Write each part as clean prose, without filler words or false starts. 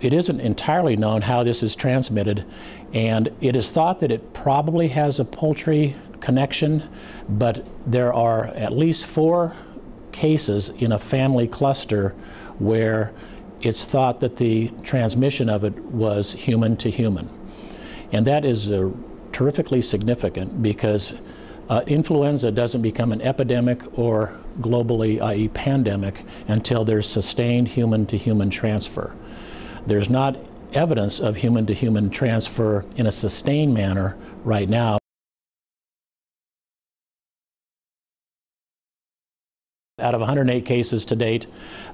It isn't entirely known how this is transmitted, and it is thought that it probably has a poultry connection, but there are at least 4 cases in a family cluster where it's thought that the transmission of it was human to human. And that is terrifically significant, because influenza doesn't become an epidemic or globally, i.e. pandemic, until there's sustained human to human transfer. There's not evidence of human to human transfer in a sustained manner right now. Out of 108 cases to date,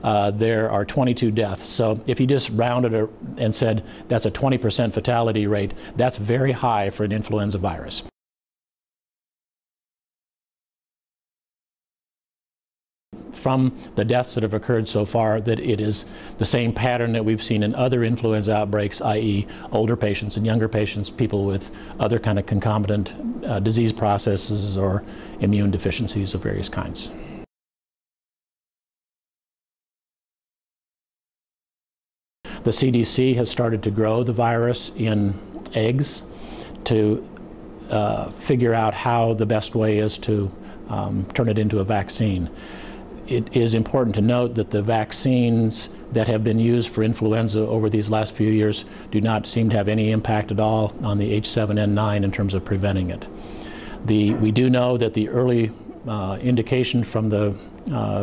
there are 22 deaths. So if you just rounded it and said that's a 20% fatality rate, that's very high for an influenza virus. From the deaths that have occurred so far, that it is the same pattern that we've seen in other influenza outbreaks, i.e. older patients and younger patients, people with other kind of concomitant disease processes or immune deficiencies of various kinds. The CDC has started to grow the virus in eggs to figure out how the best way is to turn it into a vaccine. It is important to note that the vaccines that have been used for influenza over these last few years do not seem to have any impact at all on the H7N9 in terms of preventing it. We do know that the early indication from the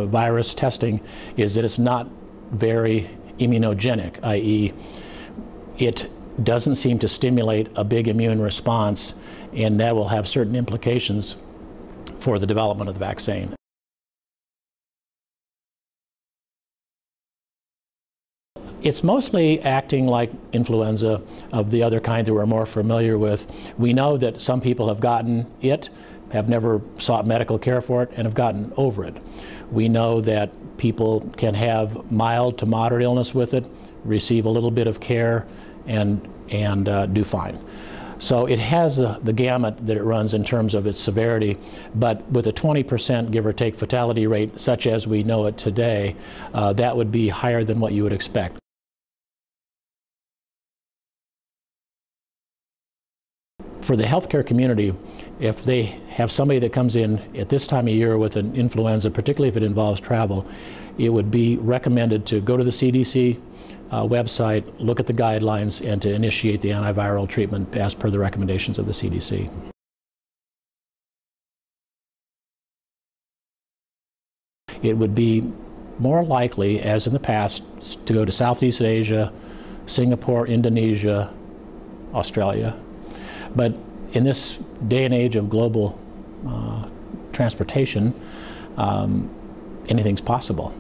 virus testing is that it's not very immunogenic, i.e. it doesn't seem to stimulate a big immune response, and that will have certain implications for the development of the vaccine. It's mostly acting like influenza of the other kind that we're more familiar with. We know that some people have gotten it, have never sought medical care for it, and have gotten over it. We know that people can have mild to moderate illness with it, receive a little bit of care, and do fine. So it has the gamut that it runs in terms of its severity, but with a 20% give or take fatality rate, such as we know it today, that would be higher than what you would expect. For the healthcare community, if they have somebody that comes in at this time of year with an influenza, particularly if it involves travel, it would be recommended to go to the CDC website, look at the guidelines, and to initiate the antiviral treatment as per the recommendations of the CDC. It would be more likely, as in the past, to go to Southeast Asia, Singapore, Indonesia, Australia. But in this day and age of global transportation, anything's possible.